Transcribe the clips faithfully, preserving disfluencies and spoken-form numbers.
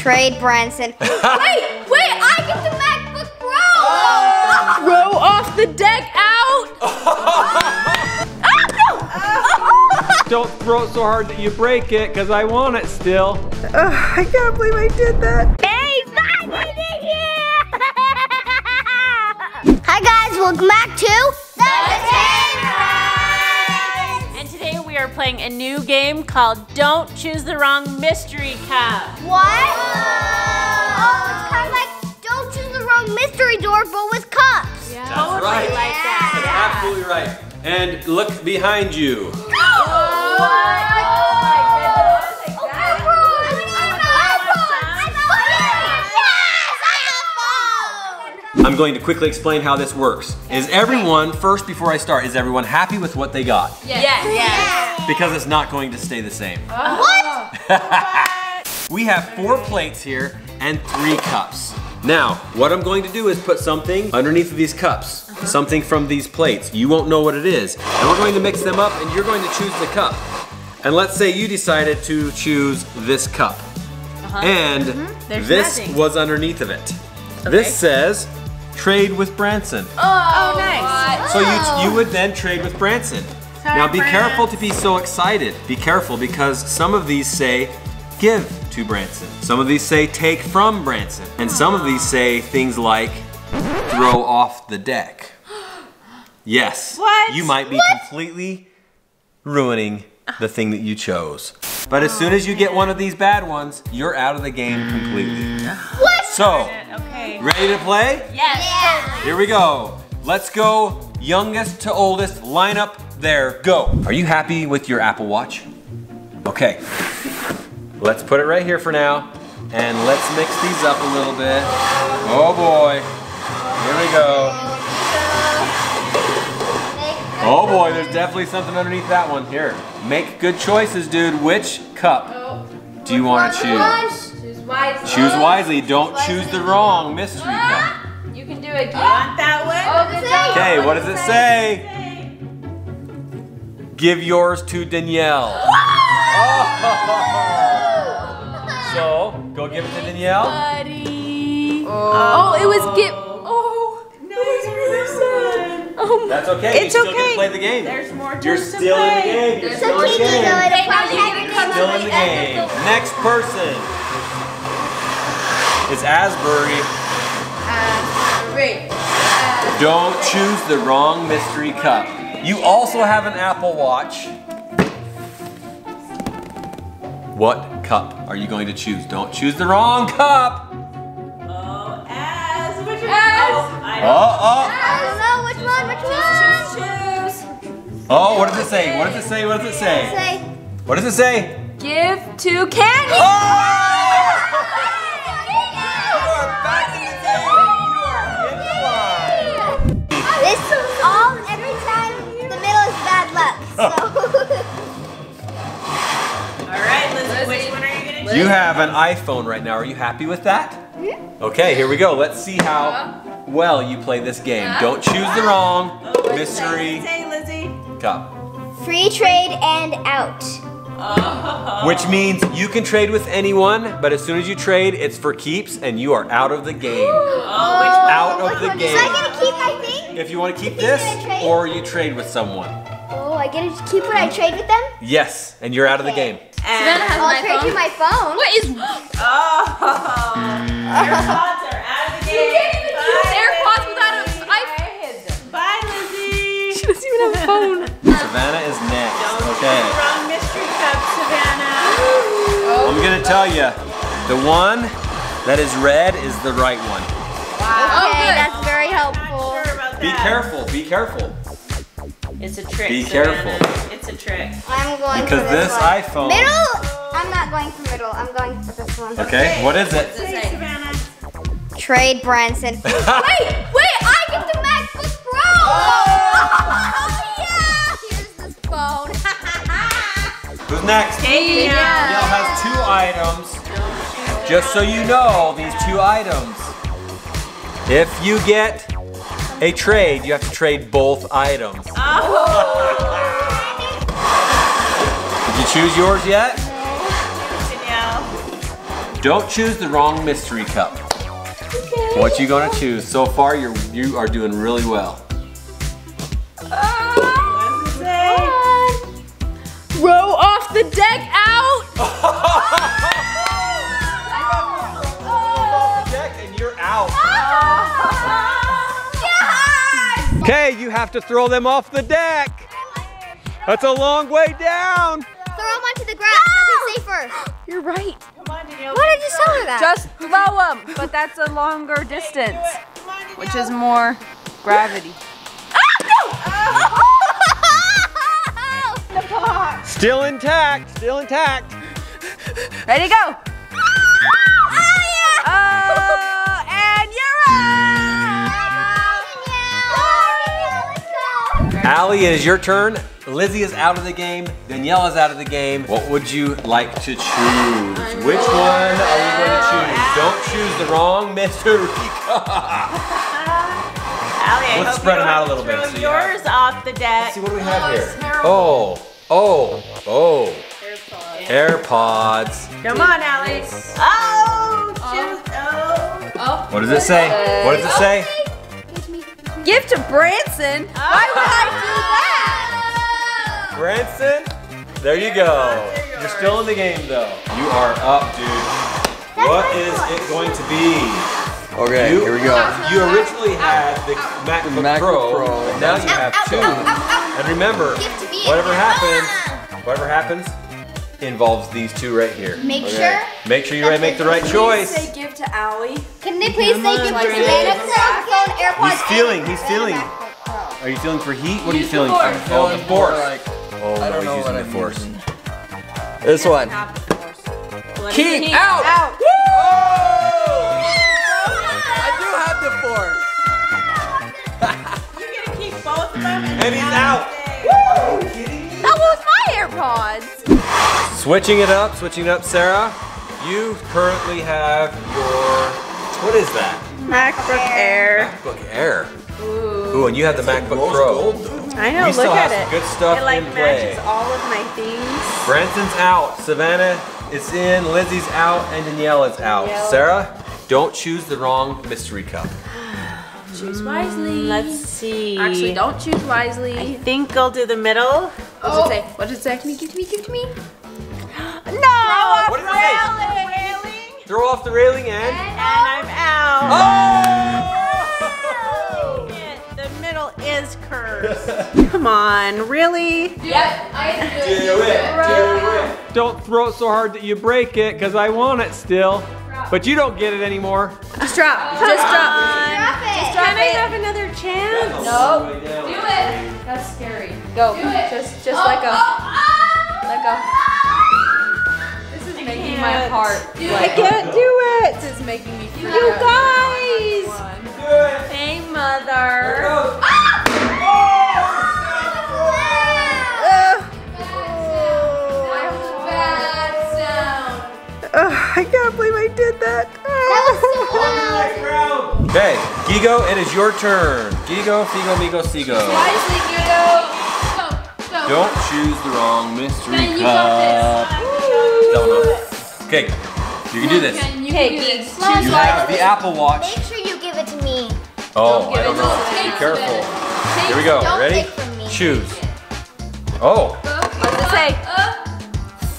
Trade Branson. wait, wait, I get the MacBook Pro! Oh. Row off the deck out! Oh. Ah, no. Oh. Don't throw it so hard that you break it, because I want it still. Ugh, I can't believe I did that. Hey, Matt, in here! Hi guys, welcome back to are playing a new game called Don't Choose the Wrong Mystery Cup. What? Oh, it's kind of like Don't Choose the Wrong Mystery Door, but with cups. Yeah. That's totally right. Like that. Yeah. That's absolutely right. And look behind you. Oh, oh, what? What? Oh my goodness. Oh, I want an iPhone. iPhone. iPhone. Yes, iPhone. I'm going to quickly explain how this works. Is everyone, first before I start, is everyone happy with what they got? Yes. Yes. yes. yes. Because it's not going to stay the same. Oh. What? We have four plates here and three cups. Now, what I'm going to do is put something underneath of these cups, uh-huh. something from these plates. You won't know what it is. And we're going to mix them up and you're going to choose the cup. And let's say you decided to choose this cup. Uh-huh. And mm-hmm. this nothing. was underneath of it. Okay. This says, trade with Branson. Oh, oh nice. What? So you, you would then trade with Branson. Sorry, now be Branson. careful to be so excited. Be careful because some of these say, give to Branson. Some of these say, take from Branson. And some of these say things like, throw off the deck. Yes, what? you might be what? completely ruining the thing that you chose. But as soon as you get one of these bad ones, you're out of the game completely. What? So, okay. ready to play? Yes. Yeah. Here we go. Let's go youngest to oldest, line up. There, go. Are you happy with your Apple Watch? Okay, let's put it right here for now and let's mix these up a little bit. Oh boy, here we go. Oh boy, there's definitely something underneath that one. Here, make good choices, dude. Which cup do you want to choose? Choose wisely. Choose wisely, don't choose the wrong mystery cup. You can do it, do you want that one? Okay, what does it say? Give yours to Danielle. Oh. So, go give it to Danielle. Buddy. Oh. oh, it was give. Oh, no, it's really sad. Oh, that's okay. It's you still okay. Can play the game. There's more to You're still play. in the game. You're still, still in the game. You're still in the game. Next person is Asbury. Asbury. Asbury. Don't choose the wrong mystery cup. You also have an Apple Watch. What cup are you going to choose? Don't choose the wrong cup. Oh, as which one? I don't know which one. Which one? Choose, choose. Oh, what does it say? What does it say? What does it say? What does it say? Give to Candy. Oh! You are back in the game. You are in the line. This is all. So. Alright, Liz, which one are you gonna choose? You have an iPhone right now. Are you happy with that? Mm-hmm. Okay, here we go. Let's see how well you play this game. Yeah. Don't choose the wrong oh, mystery say, Lizzie. cup. Free trade and out. Oh. Which means you can trade with anyone, but as soon as you trade, it's for keeps and you are out of the game. Oh, out of which the one? game. So I gotta keep my thing? If you want to keep you this or you trade with someone. Oh, I get to keep what I trade with them? Yes, and you're out okay. of the game. Savannah has my phone. I'll trade you my phone. What is... Oh! AirPods are out of the game. You can't even use AirPods without an iPhone. Bye, Lizzie. She doesn't even have a phone. Savannah is next. Don't okay. Don't wrong mystery cup, Savannah. Oh, I'm going to tell you, the one that is red is the right one. Wow. Okay, okay. that's very helpful. I'm not sure about that. Be careful, be careful. It's a trick. Be careful. Savannah. It's a trick. I'm going because for this, this one. iPhone. Middle? I'm not going for middle. I'm going for this one. Okay, okay. What is it? Trade, Trade Branson. wait, wait, I get the MacBook Pro! Oh, yeah! Here's this phone. Who's next? Danielle. Danielle has two items. Just so you know, these two items. If you get a trade, you have to trade both items. Oh. Did you choose yours yet? No. Danielle. Don't choose the wrong mystery cup. Okay. What you gonna choose? So far, you're, you are doing really well. Uh, Row off the deck out! I got off the deck and you're out. Yes! Okay, you have to throw them off the deck. That's a long way down. Throw them onto the grass, no! That'll be safer. You're right. Why did you tell her that? Just throw them, but that's a longer distance, on, which is more gravity. Ah, no! Oh. Still intact, still intact. Ready, go. Oh, oh, yeah. uh, and you're out. Yeah. Allie, it is your turn. Lizzie is out of the game, Danielle is out of the game. What would you like to choose? I'm Which one are you gonna choose? Out. Don't choose the wrong mystery cup. Allie, let's spread them out a little bit. So yours yeah. off the deck. Let's see what do we have here. Oh, oh, oh. AirPods. AirPods. Come on, Allie. Oh, choose, oh. oh. What does it say? What does it say? Oh. Give to Branson? Oh. Why would I do that? Branson, there you go. You're still in the game though. You are up, dude. What is it going to be? Okay, you, here we go. You originally had the MacBook Pro, but now you have two. And remember, whatever happens, whatever happens, involves these two right here. Make sure. Make sure you make the right choice. Can they give to Allie? Can they please say give to Savannah's phone, AirPods? He's feeling, he's feeling. Are you feeling for heat? What are you feeling for? Oh, the force. Oh, I don't know what I'm using. This one. Keep out! out. Woo! Oh! I do have the force. You're gonna keep both of them. And he's out. Woo! That was my AirPods. Switching it up, switching it up, Sarah. You currently have your, what is that? MacBook Air. MacBook Air. Ooh, Ooh and you have the MacBook Pro. Gold, I know, we look at it. Good stuff it like in matches play. All of my things. Branson's out, Savannah is in, Lizzie's out, and Danielle is out. Danielle. Sarah, don't choose the wrong mystery cup. Choose wisely. Mm, let's see. Actually, don't choose wisely. I think I'll do the middle. What's oh. it say? What did it say? Can you give to me? Give to me? No! Throw what off the railing. railing. Throw off the railing and? And, and I'm out. Oh! Is cursed. Come on, really? Yep, I do it. Do it, do it. Don't throw it so hard that you break it, because I want it still. Drop. But you don't get it anymore. Just drop. Oh, just drop. Drop it. Just drop Can it. I have another chance? No. Nope. Do it. That's scary. Go. Do it. Just, just oh, let go. Oh, oh. Let go. This is I making can't. my heart. Do I can't do it. This is making me feel. You guys. Hey, mother. Oh. Oh. Bad sound. Oh, I can't believe I did that. That was so loud. Okay, Gigo, it is your turn. Gigo, Figo, Migo, Sigo. Wisely, Gigo. Go, go. Don't choose the wrong mystery cup. Don't know this. Okay, you can do this. Okay, you have the Apple Watch. To me. Oh, I don't know. Be careful. Here we go. Ready? Choose. Oh. What does it say?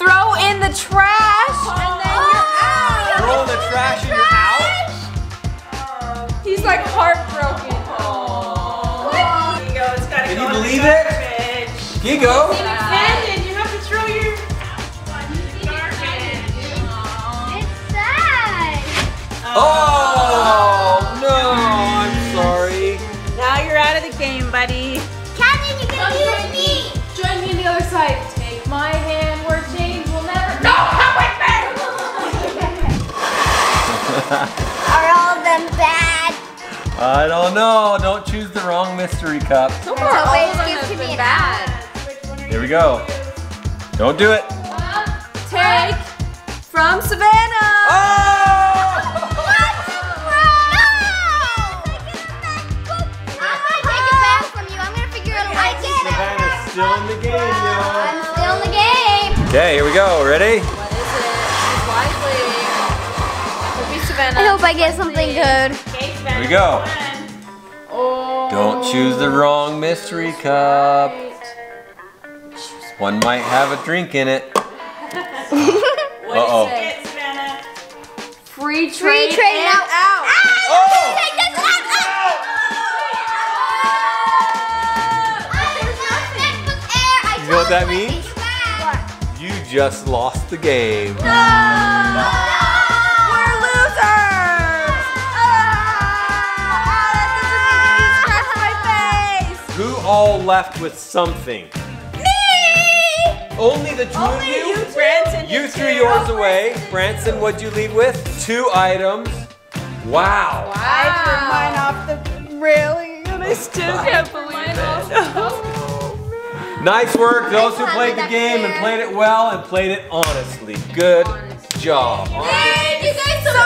Throw in the trash and then you're out. Throw in the trash and you're out? He's like heartbroken. Can you believe it? Gigo. You have to throw your garbage. It's sad. Oh. Game, buddy. Captain, you can use me. Join me on the other side. Take my hand. We're changed. We'll never. No, come with me. Are all of them bad? I don't know. Don't choose the wrong mystery cup. No more. Always gives to be bad. Here we go. Don't do it. Take from Savannah. Oh! Still in the game, y'all. I'm still in the game. Okay, here we go. Ready? What is it? Choose wisely. Venom. I hope I get something good. Cake Venom. Here we go. Oh. Don't choose the wrong mystery cup. One might have a drink in it. Uh-oh. Free trade, Free trade out. out. Ah, oh. Free trade out. Oh. I lost MacBook Air. I you know what that means? What? You just lost the game. No. No. All left with something. Me! Only the two Only of you? You, Branson, you threw yours oh, away. Branson, Branson, what'd you leave with? Two items. Wow. wow. I threw mine off the railing and I still can't believe it. Oh, nice work, those who played the game and played it well and played it honestly. Good job. Yay, you guys so